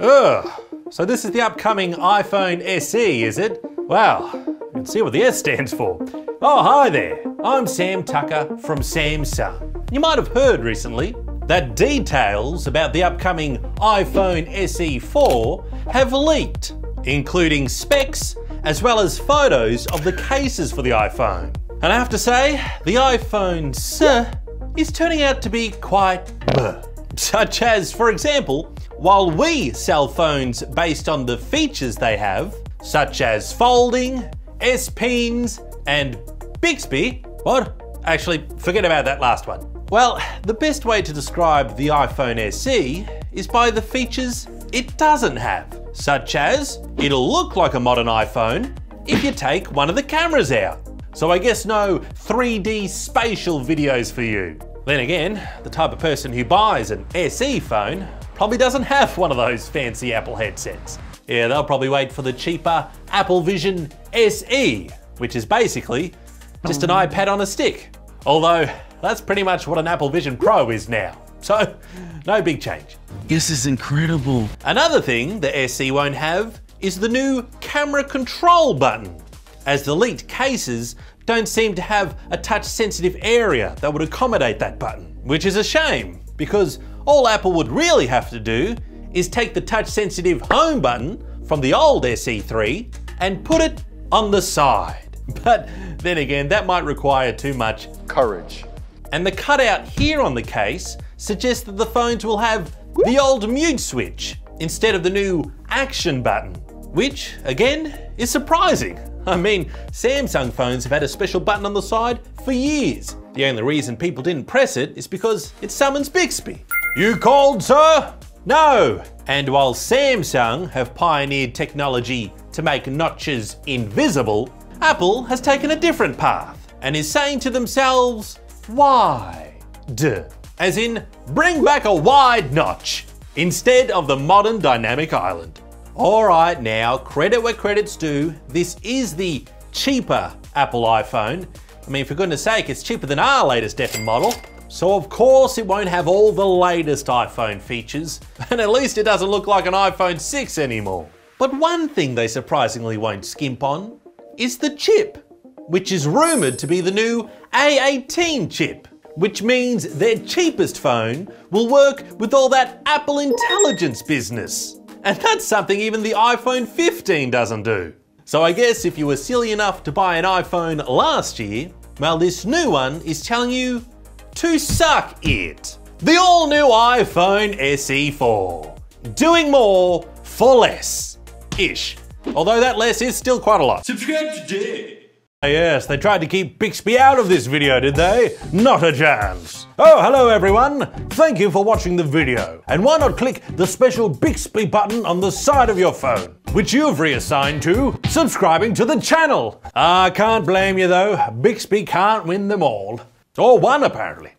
Ugh. So this is the upcoming iPhone SE, is it? Wow, you can see what the S stands for. Oh, hi there. I'm Sam Tucker from Samsung. You might have heard recently that details about the upcoming iPhone SE 4 have leaked, including specs as well as photos of the cases for the iPhone. And I have to say, the iPhone SE is turning out to be quite bleh. Such as, for example, while we sell phones based on the features they have, such as folding, S Pens, and Bixby, what? Actually, forget about that last one. Well, the best way to describe the iPhone SE is by the features it doesn't have, such as it'll look like a modern iPhone if you take one of the cameras out. So I guess no 3D spatial videos for you. Then again, the type of person who buys an SE phone probably doesn't have one of those fancy Apple headsets. Yeah, they'll probably wait for the cheaper Apple Vision SE, which is basically just an iPad on a stick. Although, that's pretty much what an Apple Vision Pro is now. So, no big change. This is incredible. Another thing the SE won't have is the new camera control button, as the leaked cases don't seem to have a touch-sensitive area that would accommodate that button, which is a shame, because all Apple would really have to do is take the touch-sensitive home button from the old SE 3 and put it on the side. But then again, that might require too much courage. And the cutout here on the case suggests that the phones will have the old mute switch instead of the new action button, which again is surprising. I mean, Samsung phones have had a special button on the side for years. The only reason people didn't press it is because it summons Bixby. You called, sir? No. And while Samsung have pioneered technology to make notches invisible, Apple has taken a different path and is saying to themselves, why? Duh. As in, bring back a wide notch instead of the modern dynamic island. All right, now, credit where credit's due. This is the cheaper Apple iPhone. I mean, for goodness sake, it's cheaper than our latest Deffen model. So of course it won't have all the latest iPhone features, and at least it doesn't look like an iPhone 6 anymore. But one thing they surprisingly won't skimp on is the chip, which is rumored to be the new A18 chip, which means their cheapest phone will work with all that Apple intelligence business. And that's something even the iPhone 15 doesn't do. So I guess if you were silly enough to buy an iPhone last year, well, this new one is telling you to suck it. The all-new iPhone SE 4. Doing more for less-ish. Although that less is still quite a lot. Subscribe today. Yes, they tried to keep Bixby out of this video, did they? Not a chance. Oh, hello everyone. Thank you for watching the video. And why not click the special Bixby button on the side of your phone, which you've reassigned to subscribing to the channel. I can't blame you though. Bixby can't win them all. Or one, apparently.